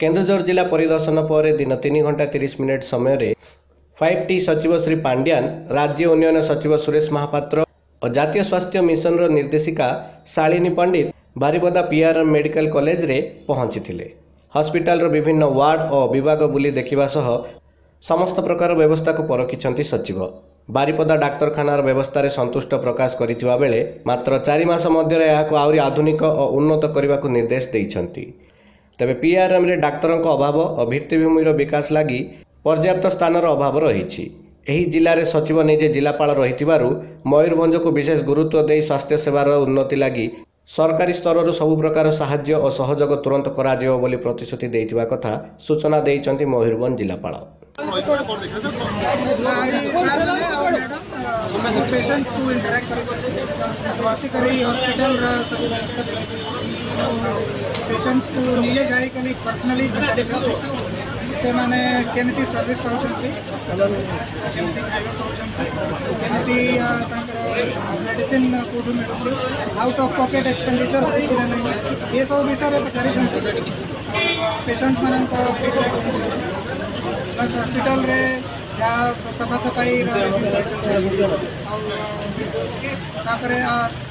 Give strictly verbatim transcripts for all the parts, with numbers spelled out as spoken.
केन्दुझर जिला परिदर्शन पर दिन तीन घंटा तीस मिनिट समय रे फाइव टी सचिव श्री पांड्यान, राज्य उन्नयन सचिव सुरेश महापात्र और जातीय स्वास्थ्य मिशन रो निर्देशिका Shalini Pandit Baripada PR medical college रे पहुंची थिले। हॉस्पिटल रो विभिन्न वार्ड और विभाग बुली देखिबा सह समस्त प्रकार व्यवस्था को परखिछंती सचिव। बारिपदा डाक्तरखानार व्यवस्था रे संतुष्ट प्रकाश करितिबा बेले मात्र चार मास मध्ये याको आउरी आधुनिक और उन्नत करबाको निर्देश दैछंती। तबे पीआरएम रे डाक्तरक अभाव और भित्तिभूमि रो विकास लागी पर्याप्त स्थानर अभाव रही। एही जिले सचिव निजे जिलापाल रही मयूरभंज को विशेष गुरुत्व दे स्वास्थ्य सेवार उन्नति लगी सरकारी स्तर सबु प्रकार साहाय्य और सहयोग तुरंत कर प्रतिश्रुति देथिबा कथा सूचना देइचंती मयूरभंज जिलापाल। से मैंने केमती सर्विस पाँच केमती मेडिसीन कौटू मिलू आउट ऑफ पॉकेट एक्सपेंडिचर हो ये सब विषय में पचार पेसेंट मान प्लस हॉस्पिटल रे या सफासफाई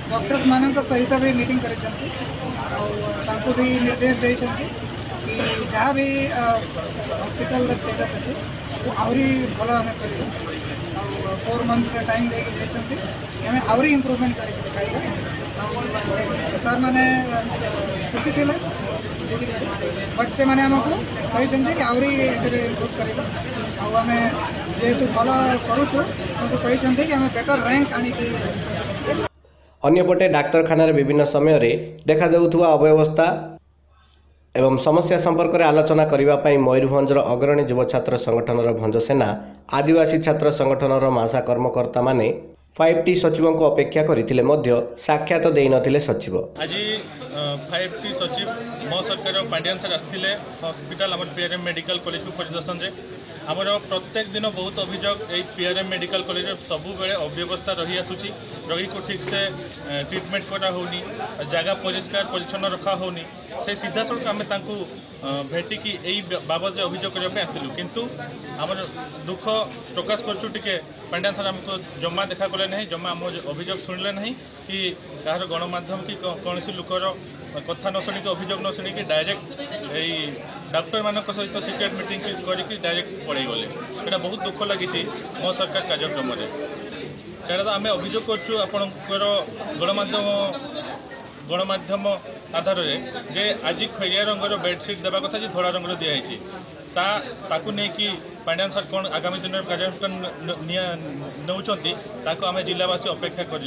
डॉक्टर्स मान सहित भी मीटिंग कर भी निर्देश देते जहाँ भी हॉस्पिटल स्टेटस अच्छे वो आहरी भल आम कर फोर मंथस टाइम देखें आहरी इम्प्रूवमेंट कर सर मैंने खुशी थे बट से मैंने आमको कहते कि आहरी इम्प्रूव करें जेहेतु भल करूँ कि आम बेटर रैंक आनीपटे डाक्तखाना विभिन्न समय देखा अव्यवस्था एवं समस्या संपर्क में आलोचना करने मयूरभंजर अग्रणी युव छात्र संगठनर भंजसेना आदिवासी छात्र संगठनर मासा कर्मकर्ता माने फाइव टी सचिव को अपेक्षा करते साक्षात तो देन सचिव। आज फाइव टी सचिव मो सरकार पांड्यान सर आसते हॉस्पिटल आम पीआरएम मेडिकल कॉलेज को परिदर्शन से आम प्रत्येक दिन बहुत अभियोग पीआरएम मेडिकल कॉलेज सबु बेले अव्यवस्था रही आसूची रही को ठीक से ट्रिटमेंट करा होनी जगह परिष्कार परिच्छन्न रखा होनी से सीधा सड़क आम भेटिकी यही बाबद अभियोग करने आसलु कितु आम दुख प्रकाश करे पांड्यान सर आमको जमा देखा कले ना जमा आम अभियोग शुणिले ना कि कहार गणमाध्यम कि कौन लोकर कथा न शुणी अभियोग न शुणी डायरेक्ट यही डॉक्टर मान सहित सीक्रेट मीटिंग करके डायरेक्ट पड़े गले यहाँ बहुत दुख लगी मो सरकार कार्यक्रम से आम अभियोग कर गणमाध्यम गणमाध्यम आधार जे आज खैरिया रंगर बेडसीट देवा कथा धड़ा रंगर दिखाई ताकू नहीं कि पांड्यान सर कौन आगामी दिन में कार्यक्रम आम जिलावासी अपेक्षा कर।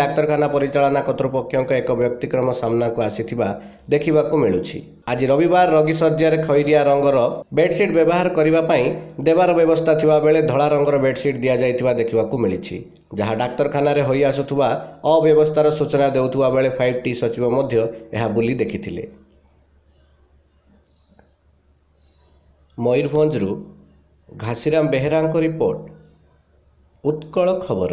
डाक्तखाना परिचालना कर्तृपक्ष एक व्यक्तिक्रम सामना को आसी देखा मिलूँ। आज रविवार रोगी शय्यार खैरिया रंगर बेडसीट व्यवहार करने देवार व्यवस्था थिबा बेले धड़ा रंगर बेडसीट दि जाइथिबा देखिबाकु मिलिछि जहाँ डाक्तखाना रे होई आसुथुबा अव्यवस्थार सूचना देउथुबा बेले फाइव टी सचिव मध्य एहा बुली देखिथिले। मयूरभंजरू घासीराम बेहरांको रिपोर्ट उत्कल खबर।